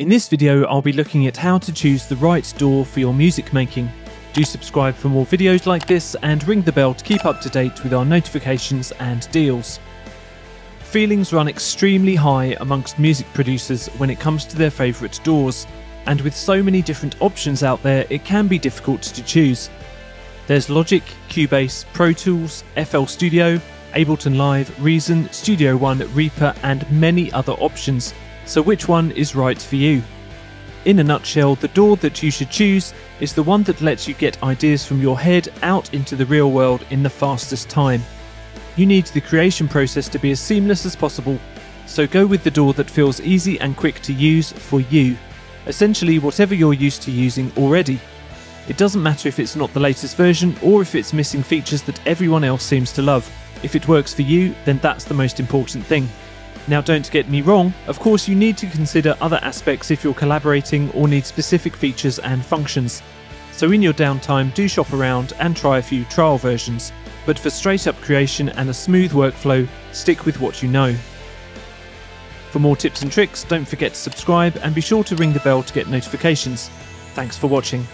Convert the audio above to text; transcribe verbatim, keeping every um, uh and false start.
In this video, I'll be looking at how to choose the right D A W for your music making. Do subscribe for more videos like this and ring the bell to keep up to date with our notifications and deals. Feelings run extremely high amongst music producers when it comes to their favourite D A Ws, and with so many different options out there, it can be difficult to choose. There's Logic, Cubase, Pro Tools, F L Studio, Ableton Live, Reason, Studio One, Reaper and many other options. So which one is right for you? In a nutshell, the D A W that you should choose is the one that lets you get ideas from your head out into the real world in the fastest time. You need the creation process to be as seamless as possible, so go with the D A W that feels easy and quick to use for you, essentially whatever you're used to using already. It doesn't matter if it's not the latest version or if it's missing features that everyone else seems to love. If it works for you, then that's the most important thing. Now, don't get me wrong, of course you need to consider other aspects if you're collaborating or need specific features and functions. So in your downtime, do shop around and try a few trial versions. But for straight up creation and a smooth workflow, stick with what you know. For more tips and tricks, don't forget to subscribe and be sure to ring the bell to get notifications. Thanks for watching.